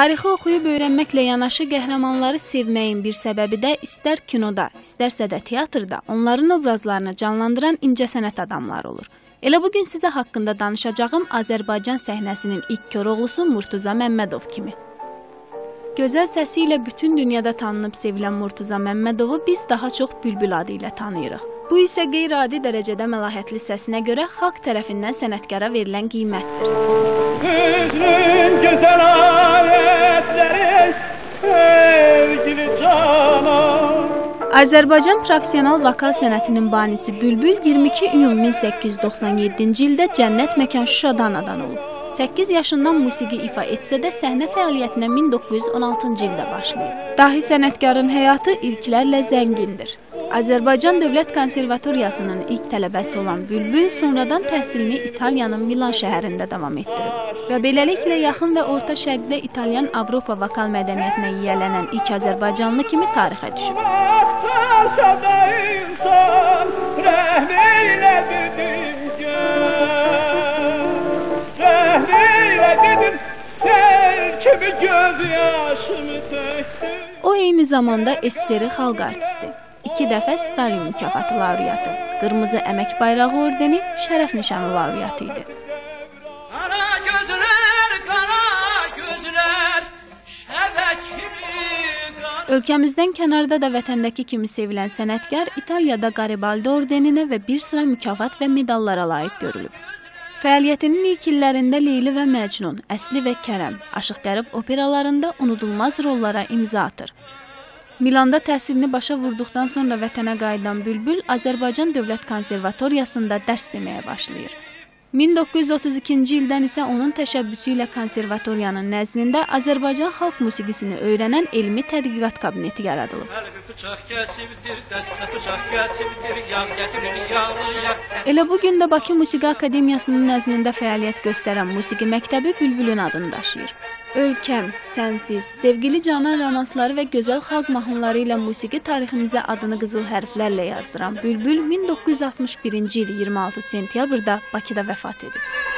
Tarixi oxuyub öyrənməklə yanaşı qəhrəmanları sevməyin bir səbəbi də istər kinoda, istərsə də teatrda onların obrazlarını canlandıran incəsənət adamları olur. Elə bugün sizə haqqında danışacağım Azərbaycan səhnəsinin ilk Koroğlusu Murtuza Məmmədov kimi. Gözəl səsi ilə bütün dünyada tanınıb sevilən Murtuza Məmmədovu biz daha çox Bülbül adı ilə tanıyırıq. Bu isə qeyri-adi dərəcədə məlahətli səsinə görə xalq tərəfindən sənətkara verilən qiymətdir. Azərbaycan profesional vokal sənətinin banisi Bülbül 22 iyun 1897-ci ildə Cənnət Məkan Şuşada anadan olub. 8 yaşından musiqi ifa etsə də səhnə fəaliyyətinə 1916-cı ildə başlayıb. Dahi sənətkarın həyatı irklərlə zəngindir. Azərbaycan Dövlət Konservatoriyasının ilk tələbəsi olan Bülbül sonradan təhsilini İtaliyanın Milan şəhərində davam etdirib və beləliklə yaxın və orta şərqdə İtalyan Avropa vokal mədəniyyətinə yiyələnən ilk Azərbaycanlı kimi tarixə düşüb. O eyni zamanda SSR xalq artisti, 2 dəfə Starium Mükafatı laureatı, Qırmızı Əmək Bayrağı Ordeni, Şərəf Nişanı laureatı idi. Ölkəmizdən kənarda da vətəndəki kimi sevilən sənətkar İtaliyada Garibaldi Ordeninə və bir sıra mükafat və medallara layiq görülüb. Fəaliyyətinin ilk illərində Leyli və Məcnun, Əsli və Kərəm, Aşıqqarib operalarında unudulmaz rollara imza atır. Milanda təhsilini başa vurduqdan sonra vətənə qayıdan Bülbül Azərbaycan Dövlət Konservatoriyasında dərs deməyə başlayır. 1932-ci ildən isə onun təşəbbüsü ilə konservatoriyanın nəzdində Azərbaycan xalq musiqisini öyrənən elmi tədqiqat kabineti yaradılıb. Elə bugün də Bakı Musiqi Akademiyasının nəzdində fəaliyyət göstərən musiqi məktəbi Bülbülün adını daşıyır. Ölkəm, Sənsiz, Sevgili Canan romansları və gözəl xalq mahnıları ilə musiqi tariximizə adını qızıl hərflərlə yazdıran Bülbül 1961-ci il 26 sentyabrda Bakıda vəfat edib.